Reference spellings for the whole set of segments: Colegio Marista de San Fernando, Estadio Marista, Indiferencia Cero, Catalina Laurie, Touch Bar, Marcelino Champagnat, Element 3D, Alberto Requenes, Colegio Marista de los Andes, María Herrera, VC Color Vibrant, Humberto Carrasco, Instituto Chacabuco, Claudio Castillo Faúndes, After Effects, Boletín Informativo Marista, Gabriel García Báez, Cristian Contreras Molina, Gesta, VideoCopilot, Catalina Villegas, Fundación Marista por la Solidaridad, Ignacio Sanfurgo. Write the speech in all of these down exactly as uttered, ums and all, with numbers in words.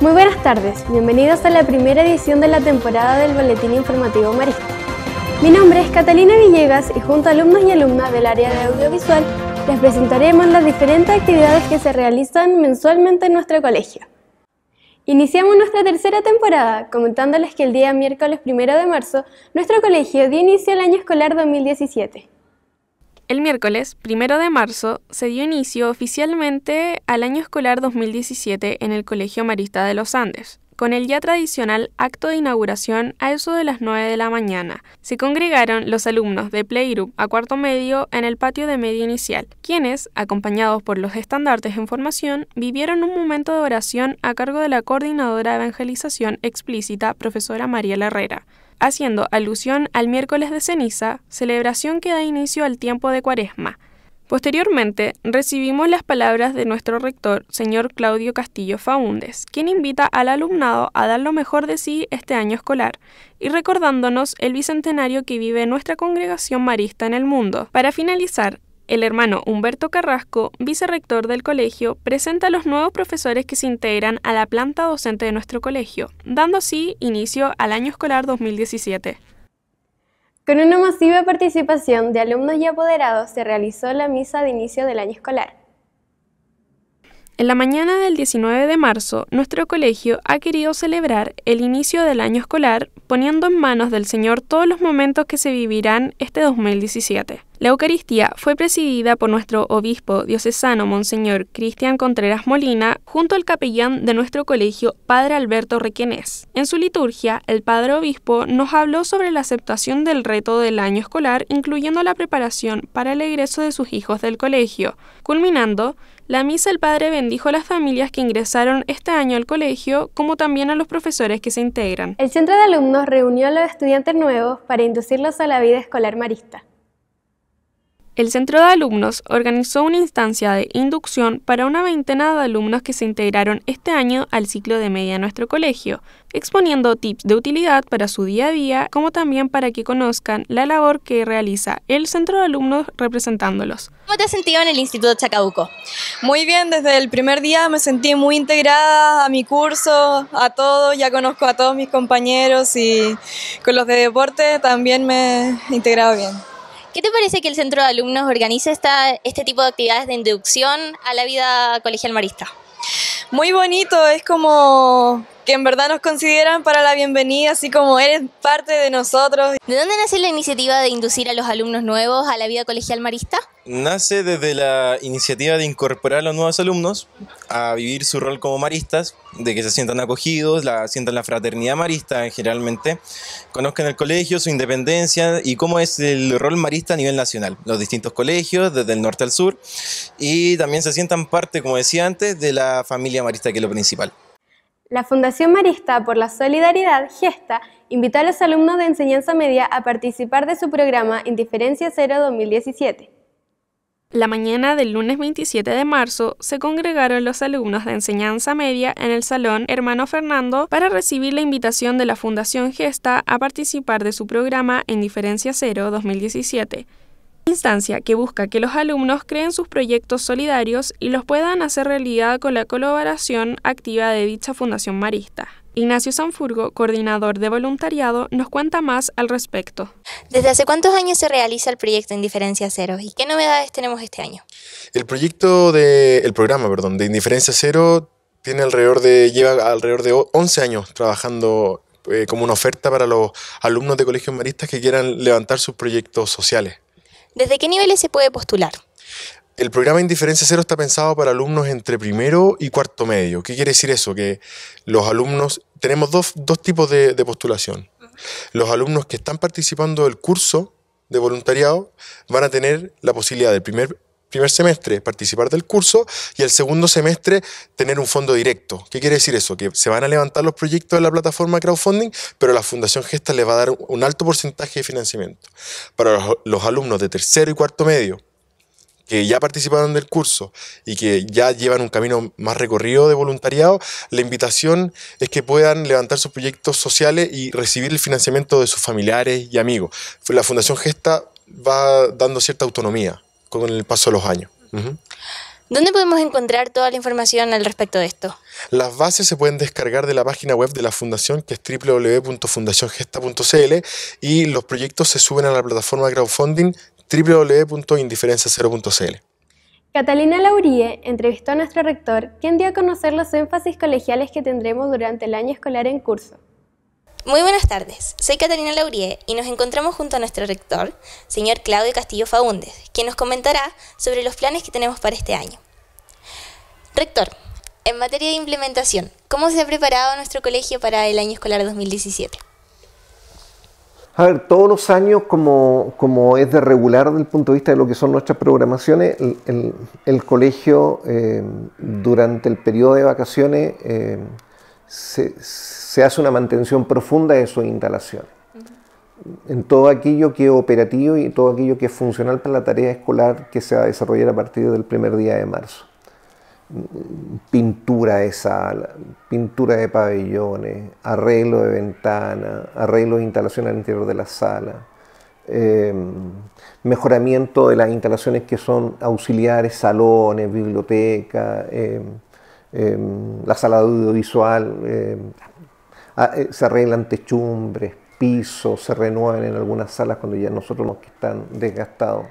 Muy buenas tardes, bienvenidos a la primera edición de la temporada del Boletín Informativo Marista. Mi nombre es Catalina Villegas y junto a alumnos y alumnas del área de audiovisual les presentaremos las diferentes actividades que se realizan mensualmente en nuestro colegio. Iniciamos nuestra tercera temporada comentándoles que el día miércoles primero de marzo nuestro colegio dio inicio al año escolar dos mil diecisiete. El miércoles primero de marzo se dio inicio oficialmente al año escolar dos mil diecisiete en el Colegio Marista de los Andes, con el ya tradicional acto de inauguración a eso de las nueve de la mañana. Se congregaron los alumnos de Playgroup a cuarto medio en el patio de medio inicial, quienes, acompañados por los estandartes en formación, vivieron un momento de oración a cargo de la coordinadora de evangelización explícita, profesora María Herrera, haciendo alusión al miércoles de ceniza, celebración que da inicio al tiempo de cuaresma. Posteriormente, recibimos las palabras de nuestro rector, señor Claudio Castillo Faúndes, quien invita al alumnado a dar lo mejor de sí este año escolar, y recordándonos el bicentenario que vive nuestra congregación marista en el mundo. Para finalizar, el hermano Humberto Carrasco, vicerrector del colegio, presenta a los nuevos profesores que se integran a la planta docente de nuestro colegio, dando así inicio al año escolar dos mil diecisiete. Con una masiva participación de alumnos y apoderados se realizó la misa de inicio del año escolar. En la mañana del diecinueve de marzo, nuestro colegio ha querido celebrar el inicio del año escolar poniendo en manos del Señor todos los momentos que se vivirán este dos mil diecisiete. La Eucaristía fue presidida por nuestro obispo diocesano Monseñor Cristian Contreras Molina junto al capellán de nuestro colegio, Padre Alberto Requenes. En su liturgia, el Padre Obispo nos habló sobre la aceptación del reto del año escolar, incluyendo la preparación para el egreso de sus hijos del colegio. Culminando la misa, el Padre bendijo a las familias que ingresaron este año al colegio, como también a los profesores que se integran. El centro de alumnos reunió a los estudiantes nuevos para inducirlos a la vida escolar marista. El centro de alumnos organizó una instancia de inducción para una veintena de alumnos que se integraron este año al ciclo de media de nuestro colegio, exponiendo tips de utilidad para su día a día, como también para que conozcan la labor que realiza el centro de alumnos representándolos. ¿Cómo te has sentido en el Instituto Chacabuco? Muy bien, desde el primer día me sentí muy integrada a mi curso, a todo, ya conozco a todos mis compañeros y con los de deporte también me he integrado bien. ¿Qué te parece que el centro de alumnos organiza esta, este tipo de actividades de inducción a la vida colegial marista? Muy bonito, es como que en verdad nos consideran para la bienvenida, así como eres parte de nosotros. ¿De dónde nace la iniciativa de inducir a los alumnos nuevos a la vida colegial marista? Nace desde la iniciativa de incorporar a los nuevos alumnos a vivir su rol como maristas, de que se sientan acogidos, la, sientan la fraternidad marista generalmente, conozcan el colegio, su independencia y cómo es el rol marista a nivel nacional, los distintos colegios, desde el norte al sur, y también se sientan parte, como decía antes, de la familia marista, que es lo principal. La Fundación Marista por la Solidaridad, Gesta, invitó a los alumnos de enseñanza media a participar de su programa Indiferencia Cero dos mil diecisiete. La mañana del lunes veintisiete de marzo se congregaron los alumnos de enseñanza media en el Salón Hermano Fernando para recibir la invitación de la Fundación Gesta a participar de su programa Indiferencia Cero dos mil diecisiete, instancia que busca que los alumnos creen sus proyectos solidarios y los puedan hacer realidad con la colaboración activa de dicha Fundación Marista. Ignacio Sanfurgo, coordinador de voluntariado, nos cuenta más al respecto. ¿Desde hace cuántos años se realiza el proyecto Indiferencia Cero y qué novedades tenemos este año? El proyecto de, el programa, perdón, de Indiferencia Cero tiene alrededor de, lleva alrededor de once años trabajando eh, como una oferta para los alumnos de colegios maristas que quieran levantar sus proyectos sociales. ¿Desde qué niveles se puede postular? El programa Indiferencia Cero está pensado para alumnos entre primero y cuarto medio. ¿Qué quiere decir eso? Que los alumnos, tenemos dos, dos tipos de, de postulación. Los alumnos que están participando del curso de voluntariado van a tener la posibilidad del primer, primer semestre participar del curso y el segundo semestre tener un fondo directo. ¿Qué quiere decir eso? Que se van a levantar los proyectos de la plataforma crowdfunding, pero la Fundación Gesta les va a dar un alto porcentaje de financiamiento. Para los, los alumnos de tercero y cuarto medio, que ya participaron del curso y que ya llevan un camino más recorrido de voluntariado, la invitación es que puedan levantar sus proyectos sociales y recibir el financiamiento de sus familiares y amigos. La Fundación Gesta va dando cierta autonomía con el paso de los años. Uh-huh. ¿Dónde podemos encontrar toda la información al respecto de esto? Las bases se pueden descargar de la página web de la Fundación, que es doble u doble u doble u punto fundación gesta punto c l, y los proyectos se suben a la plataforma de crowdfunding doble u doble u doble u punto indiferencia cero punto c l. Catalina Laurie entrevistó a nuestro rector, quien dio a conocer los énfasis colegiales que tendremos durante el año escolar en curso. Muy buenas tardes, soy Catalina Laurie y nos encontramos junto a nuestro rector, señor Claudio Castillo Faúndes, quien nos comentará sobre los planes que tenemos para este año. Rector, en materia de implementación, ¿cómo se ha preparado nuestro colegio para el año escolar dos mil diecisiete? A ver, todos los años, como, como es de regular desde el punto de vista de lo que son nuestras programaciones, el, el, el colegio eh, durante el periodo de vacaciones eh, se, se hace una mantención profunda de sus instalaciones. Uh-huh. En todo aquello que es operativo y todo aquello que es funcional para la tarea escolar que se va a desarrollar a partir del primer día de marzo. Pintura de sala, pintura de pabellones, arreglo de ventana, arreglo de instalación al interior de la sala, eh, mejoramiento de las instalaciones que son auxiliares, salones, biblioteca, eh, eh, la sala audiovisual, eh, se arreglan techumbres, pisos, se renuevan en algunas salas cuando ya nosotros los que están desgastados.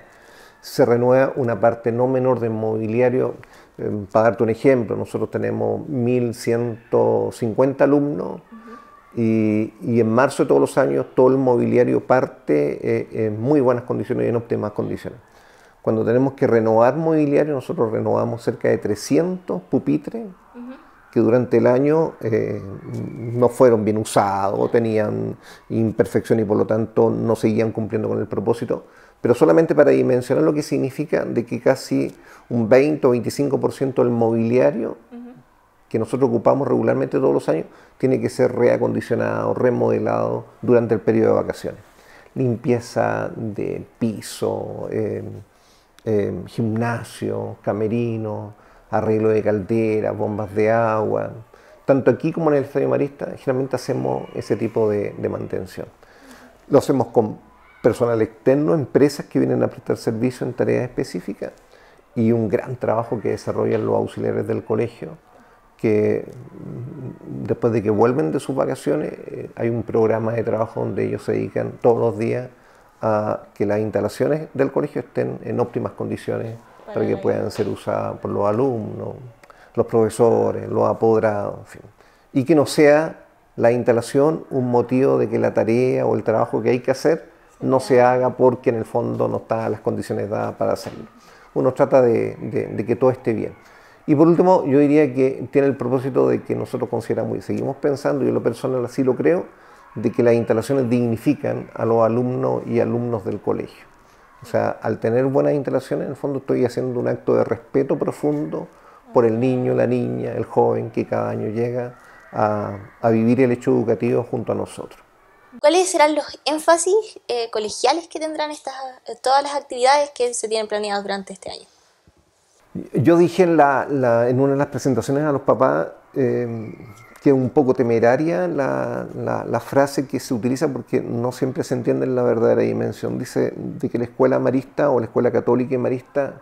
Se renueva una parte no menor del mobiliario. Eh, para darte un ejemplo, nosotros tenemos mil ciento cincuenta alumnos. Uh-huh. y, y en marzo de todos los años todo el mobiliario parte eh, en muy buenas condiciones y en óptimas condiciones. Cuando tenemos que renovar mobiliario, nosotros renovamos cerca de trescientos pupitres. Uh-huh. Que durante el año eh, no fueron bien usados, tenían imperfección y por lo tanto no seguían cumpliendo con el propósito, pero solamente para dimensionar lo que significa de que casi un veinte o veinticinco por ciento del mobiliario que nosotros ocupamos regularmente todos los años tiene que ser reacondicionado, remodelado durante el periodo de vacaciones. Limpieza de piso, eh, eh, gimnasio, camerino, arreglo de calderas, bombas de agua. Tanto aquí como en el Estadio Marista, generalmente hacemos ese tipo de, de mantención. Lo hacemos con personal externo, empresas que vienen a prestar servicio en tareas específicas y un gran trabajo que desarrollan los auxiliares del colegio, que después de que vuelven de sus vacaciones, hay un programa de trabajo donde ellos se dedican todos los días a que las instalaciones del colegio estén en óptimas condiciones, para que puedan ser usadas por los alumnos, los profesores, los apoderados, en fin. Y que no sea la instalación un motivo de que la tarea o el trabajo que hay que hacer no se haga porque en el fondo no están las condiciones dadas para hacerlo. Uno trata de, de, de que todo esté bien. Y por último, yo diría que tiene el propósito de que nosotros consideramos y seguimos pensando, yo en lo personal así lo creo, de que las instalaciones dignifican a los alumnos y alumnas del colegio. O sea, al tener buenas instalaciones, en el fondo estoy haciendo un acto de respeto profundo por el niño, la niña, el joven que cada año llega a, a vivir el hecho educativo junto a nosotros. ¿Cuáles serán los énfasis eh, colegiales que tendrán estas, todas las actividades que se tienen planeadas durante este año? Yo dije en, la, la, en una de las presentaciones a los papás eh, que es un poco temeraria la, la, la frase que se utiliza porque no siempre se entiende en la verdadera dimensión. Dice de que la escuela marista o la escuela católica y marista,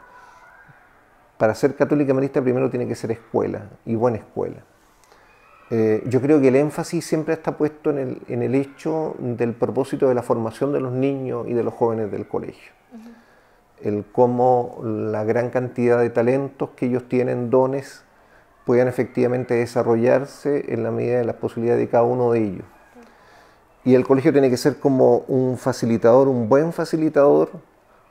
para ser católica y marista primero tiene que ser escuela y buena escuela. Eh, yo creo que el énfasis siempre está puesto en el, en el hecho del propósito de la formación de los niños y de los jóvenes del colegio. Uh-huh. El cómo la gran cantidad de talentos que ellos tienen, dones, puedan efectivamente desarrollarse en la medida de las posibilidades de cada uno de ellos. Uh-huh. Y el colegio tiene que ser como un facilitador, un buen facilitador,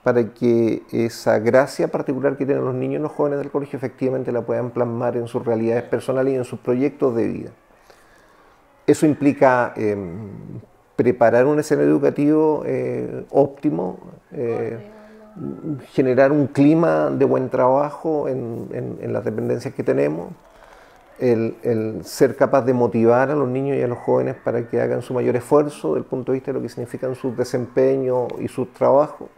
para que esa gracia particular que tienen los niños y los jóvenes del colegio efectivamente la puedan plasmar en sus realidades personales y en sus proyectos de vida. Eso implica eh, preparar un escenario educativo eh, óptimo, eh, generar un clima de buen trabajo en, en, en las dependencias que tenemos, el, el ser capaz de motivar a los niños y a los jóvenes para que hagan su mayor esfuerzo desde el punto de vista de lo que significan sus desempeños y sus trabajos,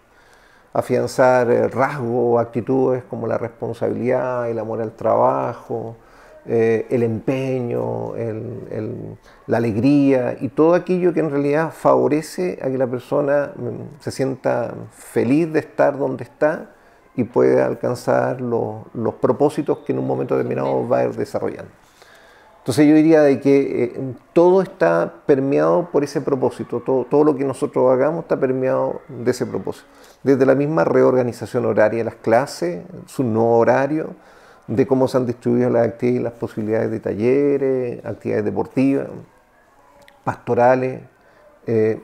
afianzar rasgos, actitudes como la responsabilidad, el amor al trabajo, eh, el empeño, el, el, la alegría y todo aquello que en realidad favorece a que la persona se sienta feliz de estar donde está y puede alcanzar los, los propósitos que en un momento determinado va a ir desarrollando. Entonces yo diría de que eh, todo está permeado por ese propósito, todo, todo lo que nosotros hagamos está permeado de ese propósito. Desde la misma reorganización horaria de las clases, su nuevo horario, de cómo se han distribuido las actividades y las posibilidades de talleres, actividades deportivas, pastorales. Eh,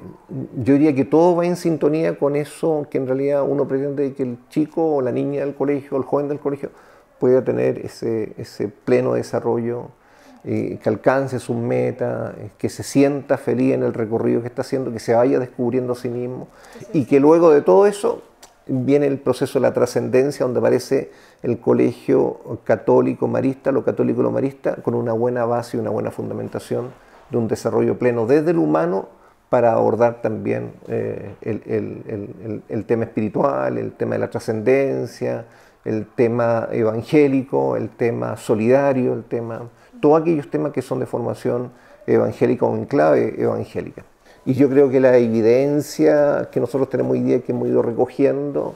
yo diría que todo va en sintonía con eso que en realidad uno pretende que el chico o la niña del colegio, el joven del colegio, pueda tener ese, ese pleno desarrollo, eh, que alcance sus metas, que se sienta feliz en el recorrido que está haciendo, que se vaya descubriendo a sí mismo, sí, sí. Y que luego de todo eso viene el proceso de la trascendencia, donde aparece el colegio católico marista, lo católico lo marista, con una buena base y una buena fundamentación de un desarrollo pleno desde el humano para abordar también eh, el, el, el, el tema espiritual, el tema de la trascendencia, el tema evangélico, el tema solidario, el tema, todos aquellos temas que son de formación evangélica o en clave evangélica. Y yo creo que la evidencia que nosotros tenemos hoy día, que hemos ido recogiendo,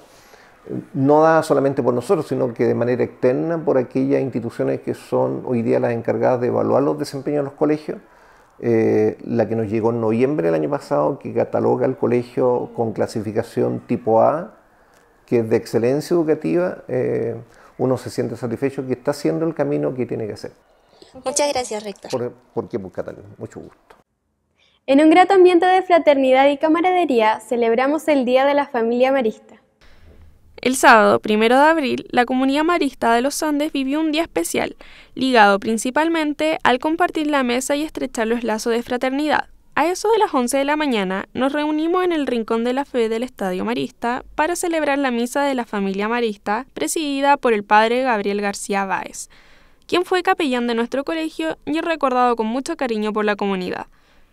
no dada solamente por nosotros, sino que de manera externa por aquellas instituciones que son hoy día las encargadas de evaluar los desempeños de los colegios, Eh, la que nos llegó en noviembre del año pasado, que cataloga el colegio con clasificación tipo A, que es de excelencia educativa, eh, uno se siente satisfecho que está haciendo el camino que tiene que hacer. Muchas gracias, rector. ¿Por, por qué, pues, Catalina? Mucho gusto. En un grato ambiente de fraternidad y camaradería, celebramos el Día de la Familia Marista. El sábado primero de abril, la comunidad marista de los Andes vivió un día especial, ligado principalmente al compartir la mesa y estrechar los lazos de fraternidad. A eso de las once de la mañana, nos reunimos en el Rincón de la Fe del Estadio Marista para celebrar la misa de la familia marista, presidida por el padre Gabriel García Báez, quien fue capellán de nuestro colegio y es recordado con mucho cariño por la comunidad.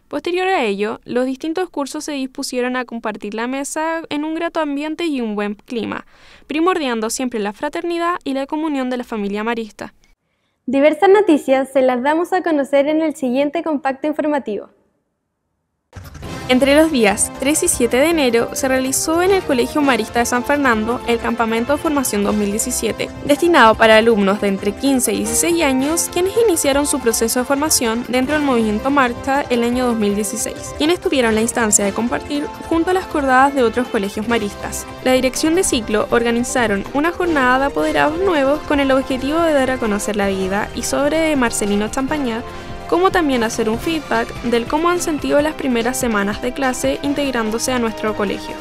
Posterior a ello, los distintos cursos se dispusieron a compartir la mesa en un grato ambiente y un buen clima, primordiando siempre la fraternidad y la comunión de la familia marista. Diversas noticias se las damos a conocer en el siguiente compacto informativo. Entre los días tres y siete de enero se realizó en el Colegio Marista de San Fernando el Campamento de Formación dos mil diecisiete, destinado para alumnos de entre quince y dieciséis años, quienes iniciaron su proceso de formación dentro del movimiento Marista el año dos mil dieciséis, quienes tuvieron la instancia de compartir junto a las cordadas de otros colegios maristas. La dirección de ciclo organizaron una jornada de apoderados nuevos con el objetivo de dar a conocer la vida y sobre de Marcelino Champagnat, como también hacer un feedback del cómo han sentido las primeras semanas de clase integrándose a nuestro colegio.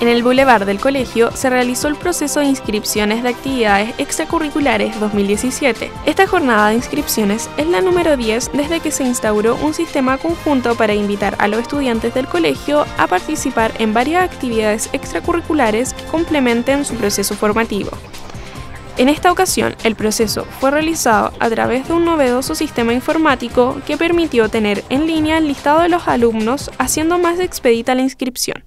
En el bulevar del colegio se realizó el proceso de inscripciones de actividades extracurriculares dos mil diecisiete. Esta jornada de inscripciones es la número diez desde que se instauró un sistema conjunto para invitar a los estudiantes del colegio a participar en varias actividades extracurriculares que complementen su proceso formativo. En esta ocasión, el proceso fue realizado a través de un novedoso sistema informático que permitió tener en línea el listado de los alumnos, haciendo más expedita la inscripción.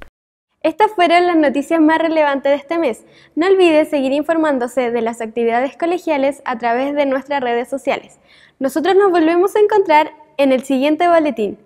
Estas fueron las noticias más relevantes de este mes. No olvides seguir informándose de las actividades colegiales a través de nuestras redes sociales. Nosotros nos volvemos a encontrar en el siguiente boletín.